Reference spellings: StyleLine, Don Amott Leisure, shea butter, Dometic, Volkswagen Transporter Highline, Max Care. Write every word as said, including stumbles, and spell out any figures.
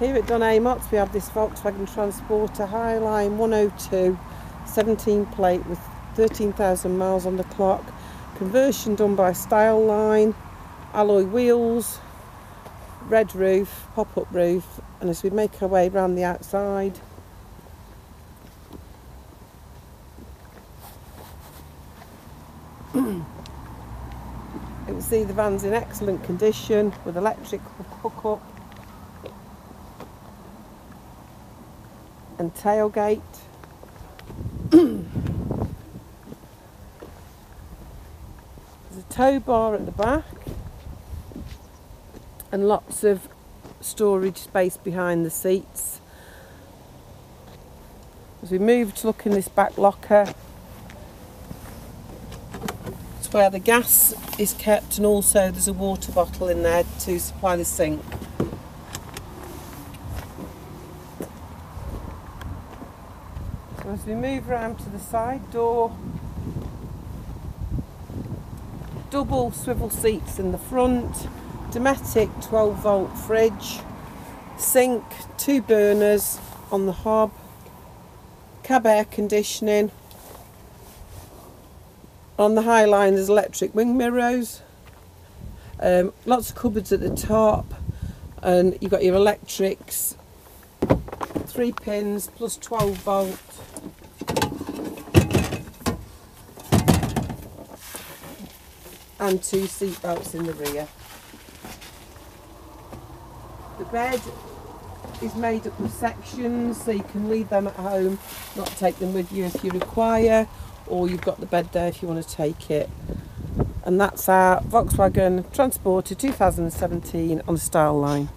Here at Don Amott we have this Volkswagen Transporter Highline one oh two, seventeen plate with thirteen thousand miles on the clock. Conversion done by StyleLine, alloy wheels, red roof, pop-up roof, and as we make our way round the outside, you can see the van's in excellent condition with electric hookup and tailgate. There's a tow bar at the back and lots of storage space behind the seats. As we move to look in this back locker, it's where the gas is kept, and also there's a water bottle in there to supply the sink. As we move round to the side door, double swivel seats in the front, Dometic twelve volt fridge, sink, two burners on the hob, cab air conditioning. On the Highline there's electric wing mirrors, um, lots of cupboards at the top, and you've got your electrics, three pins plus twelve volt. And two seat belts in the rear. The bed is made up of sections, so you can leave them at home, not take them with you if you require, or you've got the bed there if you want to take it. And that's our Volkswagen Transporter twenty seventeen on StyleLine.